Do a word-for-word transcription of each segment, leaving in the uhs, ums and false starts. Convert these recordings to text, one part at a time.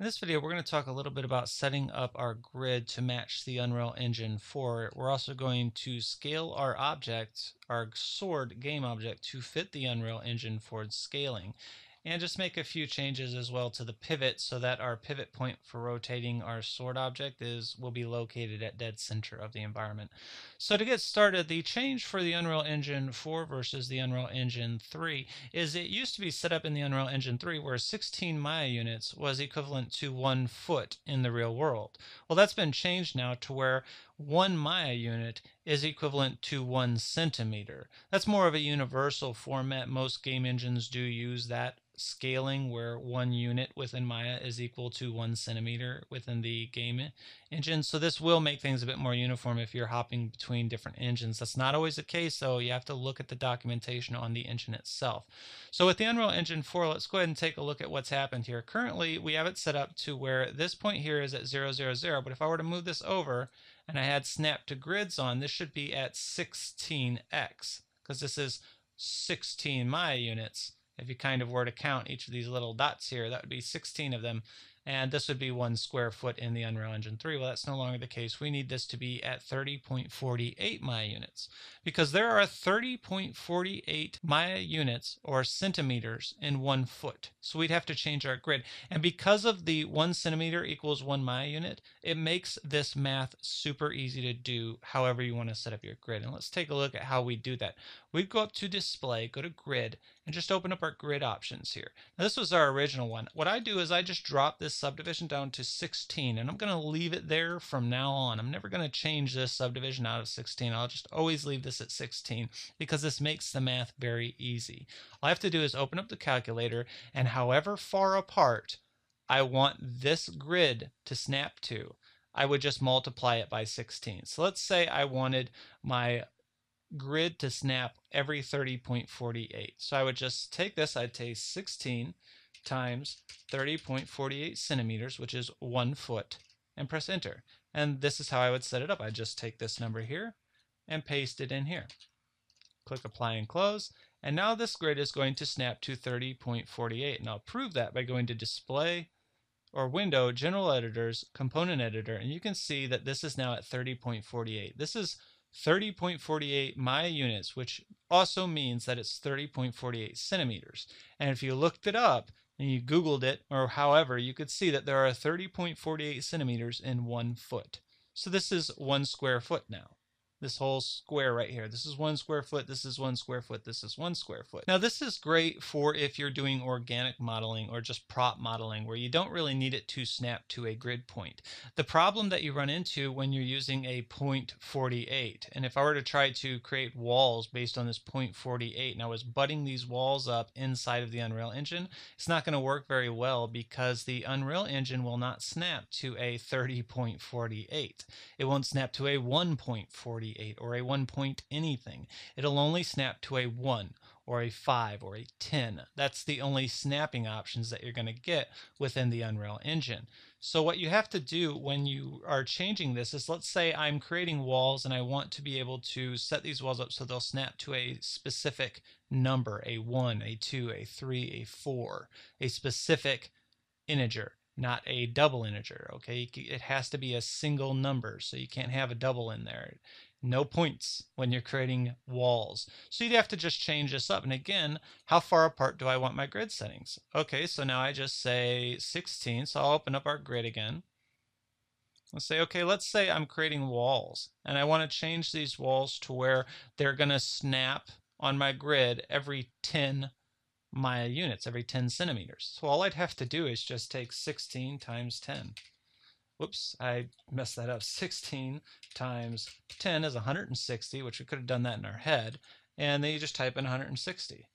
In this video, we're going to talk a little bit about setting up our grid to match the Unreal Engine four. We're also going to scale our object, our sword game object, to fit the Unreal Engine four scaling. And just make a few changes as well to the pivot so that our pivot point for rotating our sword object is will be located at dead center of the environment. So to get started, the change for the Unreal Engine four versus the Unreal Engine three is it used to be set up in the Unreal Engine three where sixteen Maya units was equivalent to one foot in the real world. Well, that's been changed now to where one Maya unit is equivalent to one centimeter. That's more of a universal format. Most game engines do use that scaling where one unit within Maya is equal to one centimeter within the game engine. So this will make things a bit more uniform if you're hopping between different engines. That's not always the case, though. You have to look at the documentation on the engine itself. So with the Unreal Engine four, let's go ahead and take a look at what's happened here. Currently, we have it set up to where this point here is at zero, zero, zero. But if I were to move this over and I had Snap to Grids on, this should be at sixteen x because this is sixteen Maya units. If you kind of were to count each of these little dots here, that would be sixteen of them. And this would be one square foot in the Unreal Engine three. Well, that's no longer the case. We need this to be at thirty point four eight Maya units because there are thirty point four eight Maya units or centimeters in one foot. So we'd have to change our grid. And because of the one centimeter equals one Maya unit, it makes this math super easy to do however you want to set up your grid. And let's take a look at how we do that. We'd go up to Display, go to Grid, and just open up our grid options here. Now, this was our original one. What I do is I just drop this subdivision down to sixteen, and I'm going to leave it there from now on. I'm never going to change this subdivision out of sixteen. I'll just always leave this at sixteen because this makes the math very easy. All I have to do is open up the calculator, and however far apart I want this grid to snap to, I would just multiply it by sixteen. So let's say I wanted my grid to snap every thirty point four eight. So I would just take this, I'd take sixteen times thirty point four eight centimeters, which is one foot, and press enter. And this is how I would set it up. I just take this number here and paste it in here. Click apply and close. And now this grid is going to snap to thirty point four eight. And I'll prove that by going to Display or Window, General Editors, Component Editor. And you can see that this is now at thirty point four eight. This is thirty point four eight Maya units, which also means that it's thirty point four eight centimeters. And if you looked it up and you Googled it, or however, you could see that there are thirty point four eight centimeters in one foot. So this is one square foot now. This whole square right here. This is one square foot, this is one square foot, this is one square foot. Now this is great for if you're doing organic modeling or just prop modeling where you don't really need it to snap to a grid point. The problem that you run into when you're using a zero point four eight, and if I were to try to create walls based on this zero point four eight and I was butting these walls up inside of the Unreal Engine, it's not going to work very well because the Unreal Engine will not snap to a thirty point four eight. It won't snap to a one point four eight. Or a one point anything. It'll only snap to a one or a five or a ten. That's the only snapping options that you're going to get within the Unreal Engine. So what you have to do when you are changing this is, let's say I'm creating walls and I want to be able to set these walls up so they'll snap to a specific number, a one, a two, a three, a four, a specific integer. Not a double integer, okay? It has to be a single number, so you can't have a double in there. No points when you're creating walls. So you'd have to just change this up. And again, how far apart do I want my grid settings? Okay, so now I just say sixteen, so I'll open up our grid again. Let's say, okay, let's say I'm creating walls, and I want to change these walls to where they're going to snap on my grid every ten Maya units, every ten centimeters. So all I'd have to do is just take sixteen times ten. Whoops, I messed that up. sixteen times ten is one hundred sixty, which we could have done that in our head. And then you just type in one hundred sixty.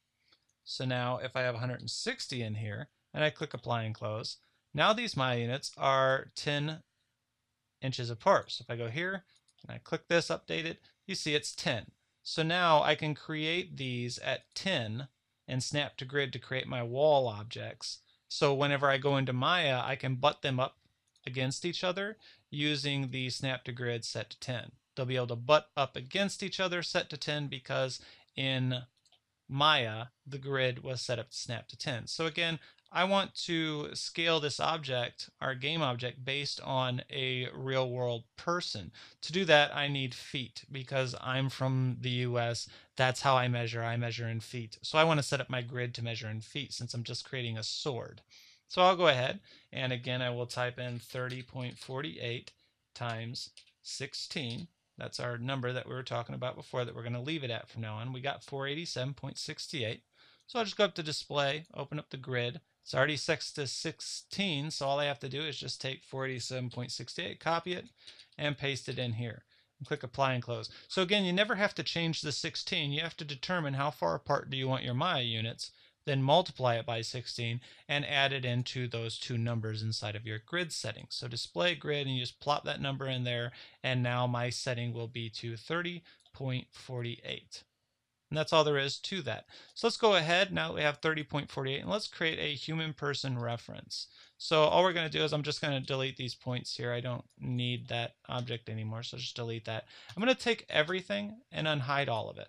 So now if I have one hundred sixty in here, and I click apply and close, now these Maya units are ten inches apart. So if I go here, and I click this, update it, you see it's ten. So now I can create these at ten and snap to grid to create my wall objects. So whenever I go into Maya, I can butt them up against each other using the snap to grid set to ten. They'll be able to butt up against each other set to ten because in Maya, the grid was set up to snap to ten. So again, I want to scale this object, our game object, based on a real world person. To do that, I need feet because I'm from the U S. That's how I measure. I measure in feet. So I want to set up my grid to measure in feet since I'm just creating a sword. So I'll go ahead and again, I will type in thirty point four eight times sixteen. That's our number that we were talking about before that we're going to leave it at from now on. We got four eighty-seven point six eight. So I'll just go up to display, open up the grid. It's already six to sixteen, so all I have to do is just take four eighty-seven point six eight, copy it, and paste it in here. And click Apply and Close. So again, you never have to change the sixteen. You have to determine how far apart do you want your Maya units, then multiply it by sixteen, and add it into those two numbers inside of your grid settings. So display grid, and you just plop that number in there, and now my setting will be to thirty point four eight. And that's all there is to that. So let's go ahead, now that we have thirty point four eight, and let's create a human person reference. So all we're going to do is I'm just going to delete these points here. I don't need that object anymore, so just delete that. I'm going to take everything and unhide all of it.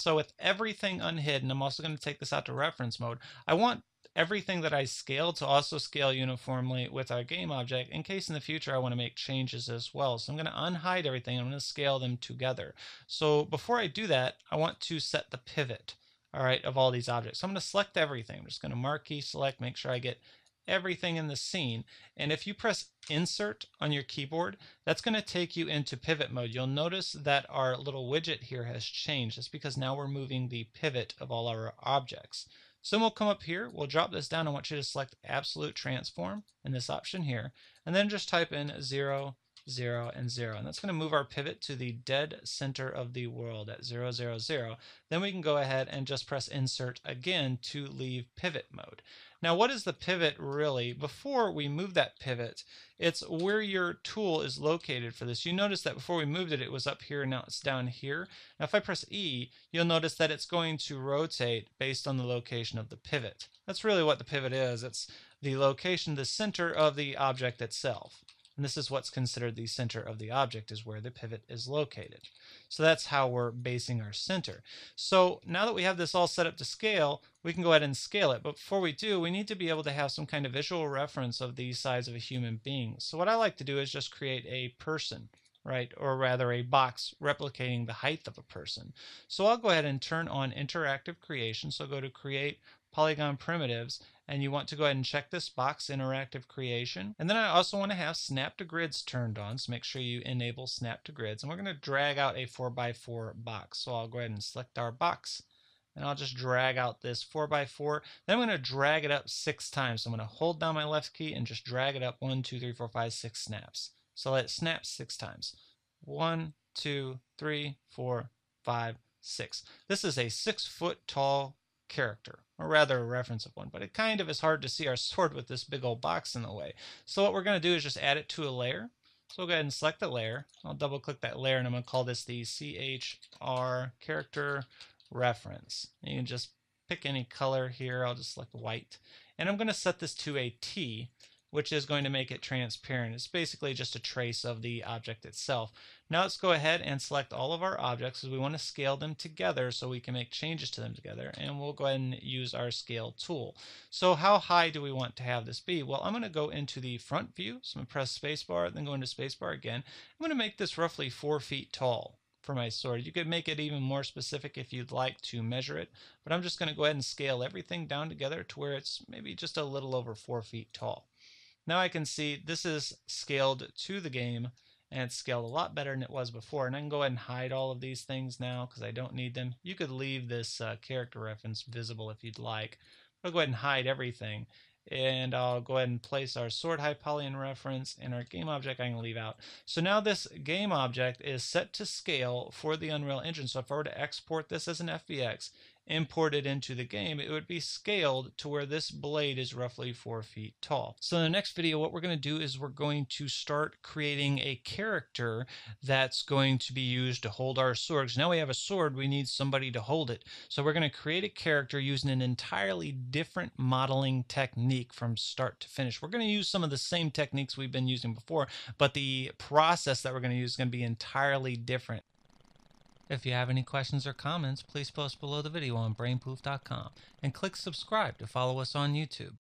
So with everything unhidden, I'm also going to take this out to reference mode. I want everything that I scale to also scale uniformly with our game object in case in the future I want to make changes as well. So I'm going to unhide everything. I'm going to scale them together. So before I do that, I want to set the pivot, all right, of all these objects. So I'm going to select everything. I'm just going to marquee select, make sure I get everything in the scene. And if you press insert on your keyboard, that's going to take you into pivot mode. You'll notice that our little widget here has changed. That's because now we're moving the pivot of all our objects. So we'll come up here, we'll drop this down. I want you to select absolute transform in this option here, and then just type in zero, zero, and zero. And that's going to move our pivot to the dead center of the world at zero, zero, zero. Then we can go ahead and just press insert again to leave pivot mode. Now, what is the pivot really? Before we move that pivot, it's where your tool is located for this. You notice that before we moved it, it was up here, now it's down here. Now, if I press E, you'll notice that it's going to rotate based on the location of the pivot. That's really what the pivot is. It's the location, the center of the object itself. And this is what's considered the center of the object, is where the pivot is located. So that's how we're basing our center. So now that we have this all set up to scale, we can go ahead and scale it. But before we do, we need to be able to have some kind of visual reference of the size of a human being. So what I like to do is just create a person, right? Or rather a box replicating the height of a person. So I'll go ahead and turn on interactive creation. So go to create polygon primitives, and you want to go ahead and check this box, interactive creation. And then I also want to have Snap to Grids turned on, so make sure you enable Snap to Grids. And we're going to drag out a four by four box. So I'll go ahead and select our box, and I'll just drag out this four by four. Then I'm going to drag it up six times. So I'm going to hold down my left key and just drag it up one, two, three, four, five, six snaps. So let it snap six times. One, two, three, four, five, six. This is a six foot tall character, or rather a reference of one, but it kind of is hard to see our sword with this big old box in the way. So what we're going to do is just add it to a layer. So we'll go ahead and select the layer. I'll double click that layer, and I'm going to call this the C H R character reference. And you can just pick any color here. I'll just select white, and I'm going to set this to a T, which is going to make it transparent. It's basically just a trace of the object itself. Now let's go ahead and select all of our objects because we want to scale them together so we can make changes to them together, and we'll go ahead and use our scale tool. So how high do we want to have this be? Well, I'm going to go into the front view, so I'm going to press spacebar, then go into spacebar again. I'm going to make this roughly four feet tall for my sword. You could make it even more specific if you'd like to measure it, but I'm just going to go ahead and scale everything down together to where it's maybe just a little over four feet tall. Now I can see this is scaled to the game, and it's scaled a lot better than it was before. And I can go ahead and hide all of these things now because I don't need them. You could leave this uh, character reference visible if you'd like. I'll go ahead and hide everything. And I'll go ahead and place our sword Hypalion reference and our game object I can leave out. So now this game object is set to scale for the Unreal Engine. So if I were to export this as an F B X, import it into the game, it would be scaled to where this blade is roughly four feet tall. So in the next video, what we're going to do is we're going to start creating a character that's going to be used to hold our swords. Now we have a sword, we need somebody to hold it. So we're going to create a character using an entirely different modeling technique from start to finish. We're going to use some of the same techniques we've been using before, but the process that we're going to use is going to be entirely different. If you have any questions or comments, please post below the video on brain poof dot com and click subscribe to follow us on YouTube.